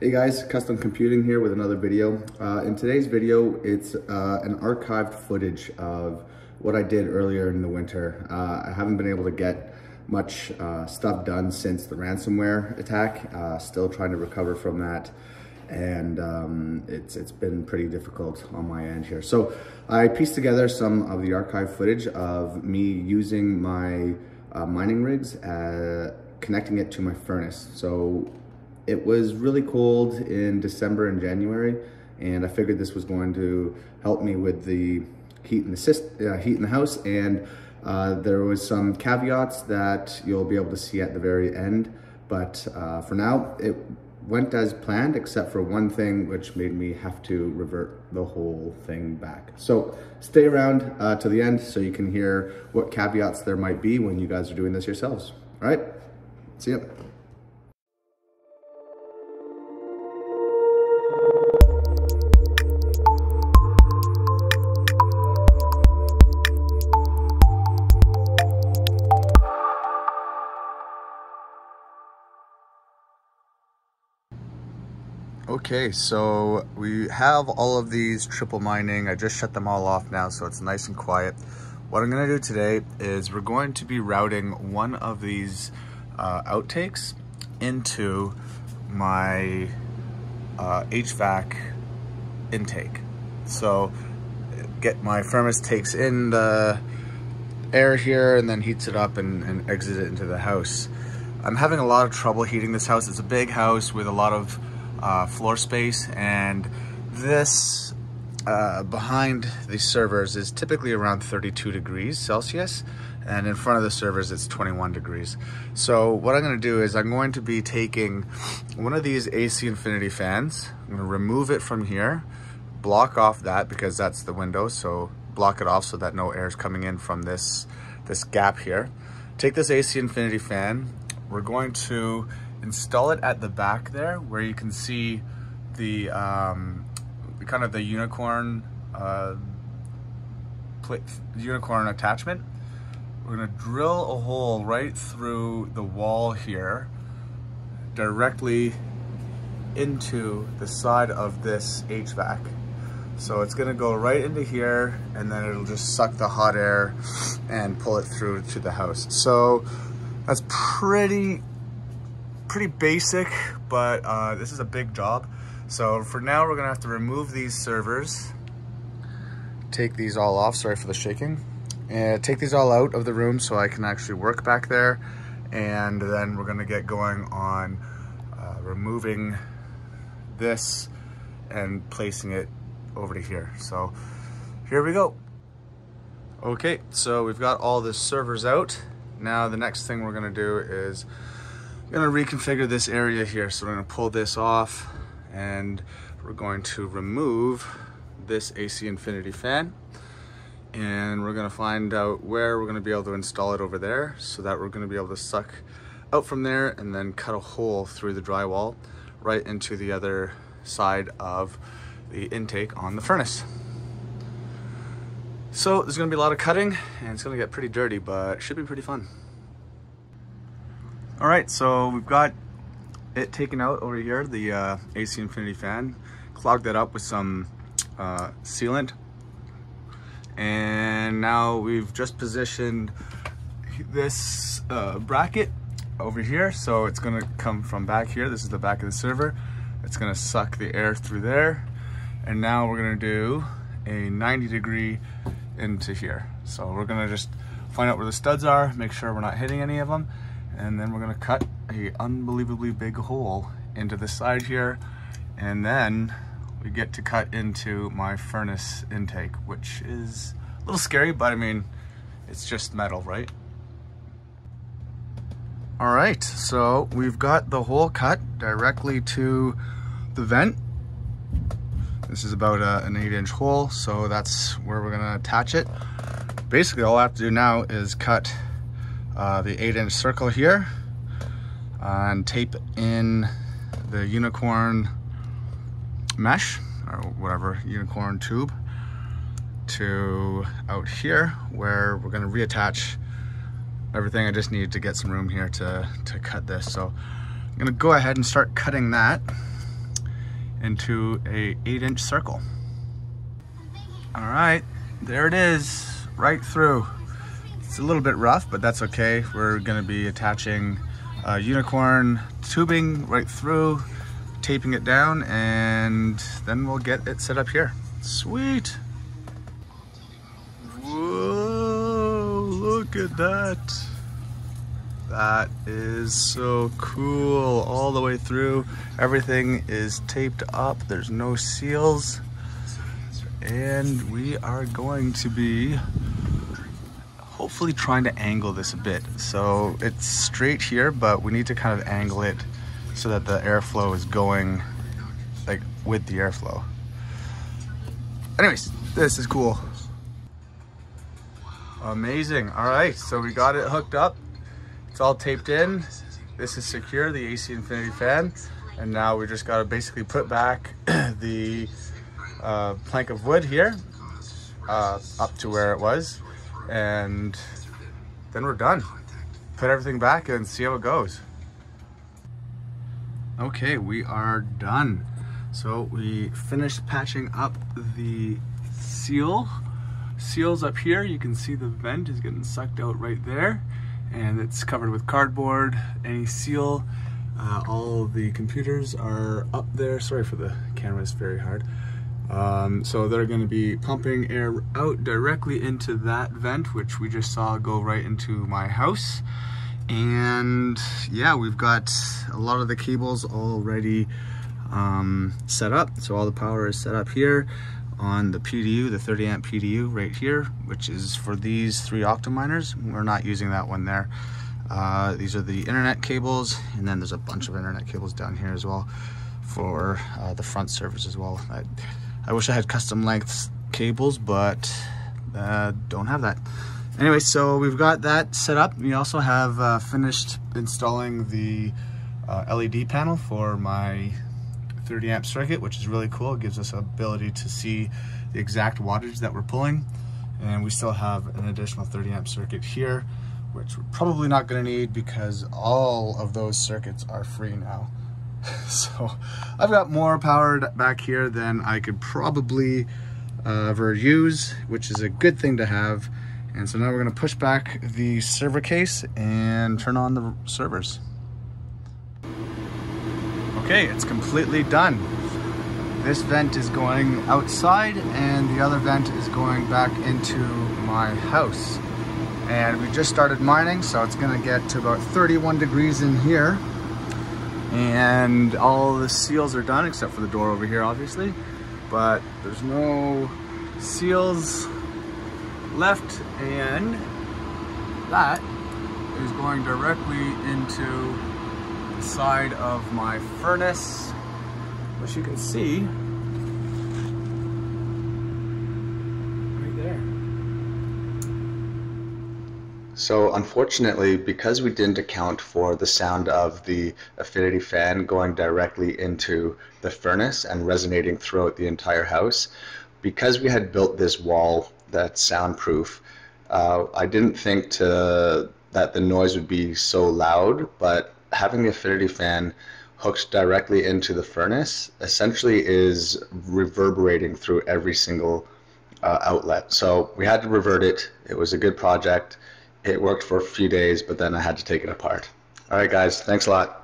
Hey guys, Custom Computing here with another video. In today's video, it's an archived footage of what I did earlier in the winter. I haven't been able to get much stuff done since the ransomware attack. Still trying to recover from that, and it's been pretty difficult on my end here. So I pieced together some of the archived footage of me using my mining rigs, connecting it to my furnace. So it was really cold in December and January, and I figured this was going to help me with the heat in the house. And there was some caveats that you'll be able to see at the very end. But for now, it went as planned, except for one thing, which made me have to revert the whole thing back. So stay around to the end so you can hear what caveats there might be when you guys are doing this yourselves. All right, see ya. Okay, so we have all of these triple mining. I just shut them all off now, so it's nice and quiet. What I'm gonna do today is we're going to be routing one of these outtakes into my HVAC intake. So get my furnace takes in the air here and then heats it up and exits it into the house. I'm having a lot of trouble heating this house. It's a big house with a lot of floor space, and this behind the servers is typically around 32 degrees Celsius, and in front of the servers it's 21 degrees. So what I'm going to do is I'm going to be taking one of these AC Infinity fans. I'm going to remove it from here, block off that because that's the window, so block it off so that no air is coming in from this gap here. Take this AC Infinity fan, we're going to install it at the back there where you can see the kind of the unicorn attachment. We're gonna drill a hole right through the wall here directly into the side of this HVAC. So it's gonna go right into here, and then it'll just suck the hot air and pull it through to the house. So that's pretty basic, but this is a big job. So for now, we're gonna have to remove these servers, take these all off, sorry for the shaking, and take these all out of the room so I can actually work back there. And then we're gonna get going on removing this and placing it over to here. So here we go. Okay, so we've got all the servers out. Now the next thing we're gonna do is gonna reconfigure this area here. So we're gonna pull this off, and we're going to remove this AC Infinity fan, and we're gonna find out where we're gonna be able to install it over there so that we're gonna be able to suck out from there and then cut a hole through the drywall right into the other side of the intake on the furnace. So there's gonna be a lot of cutting, and it's gonna get pretty dirty, but it should be pretty fun. All right, so we've got it taken out over here, the AC Infinity fan, clogged that up with some sealant. And now we've just positioned this bracket over here. So it's gonna come from back here. This is the back of the server. It's gonna suck the air through there. And now we're gonna do a 90 degree into here. So we're gonna just find out where the studs are, make sure we're not hitting any of them. And then we're gonna cut a unbelievably big hole into the side here, and then we get to cut into my furnace intake, which is a little scary, but I mean, it's just metal, right? All right, so we've got the hole cut directly to the vent. This is about an 8-inch hole, so that's where we're gonna attach it. Basically, all I have to do now is cut the 8-inch circle here and tape in the unicorn mesh, or whatever, unicorn tube, to out here where we're going to reattach everything. I just need to get some room here to cut this. So I'm going to go ahead and start cutting that. into a 8-inch circle. All right, there it is, right through. It's a little bit rough, but that's okay. We're gonna be attaching unicorn tubing right through, taping it down, and then we'll get it set up here. Sweet. Whoa, look at that. That is so cool. All the way through, everything is taped up. There's no seals. And we are going to be hopefully trying to angle this a bit. So it's straight here, but we need to kind of angle it so that the airflow is going like with the airflow. Anyways, this is cool. Amazing. All right, so we got it hooked up. It's all taped in. This is secure, the AC Infinity fan. And now we just gotta basically put back the plank of wood here up to where it was. And then we're done. Put everything back and see how it goes. Okay, we are done. So we finished patching up the seals up here. You can see the vent is getting sucked out right there, and it's covered with cardboard. Any seal, all the computers are up there. Sorry for the camera, it's very hard. So they're gonna be pumping air out directly into that vent, which we just saw go right into my house. And yeah, we've got a lot of the cables already set up. So all the power is set up here on the PDU, the 30 amp PDU right here, which is for these 3 octominers. We're not using that one there. These are the internet cables, and then there's a bunch of internet cables down here as well for the front servers as well. I wish I had custom length cables, but don't have that. Anyway, so we've got that set up. We also have finished installing the LED panel for my 30 amp circuit, which is really cool. It gives us the ability to see the exact wattage that we're pulling. And we still have an additional 30 amp circuit here, which we're probably not gonna need because all of those circuits are free now. So I've got more power back here than I could probably ever use, which is a good thing to have. And so now we're gonna push back the server case and turn on the servers. Okay, it's completely done. This vent is going outside and the other vent is going back into my house. And we just started mining, so it's gonna get to about 31 degrees in here. And all the seals are done, except for the door over here, obviously. But there's no seals left, and that is going directly into the side of my furnace, which you can see right there. So unfortunately, because we didn't account for the sound of the Infinity fan going directly into the furnace and resonating throughout the entire house, because we had built this wall that's soundproof, I didn't think that the noise would be so loud, but having the Infinity fan hooked directly into the furnace essentially is reverberating through every single outlet. So we had to revert it. It was a good project. It worked for a few days, but then I had to take it apart. All right, guys, thanks a lot.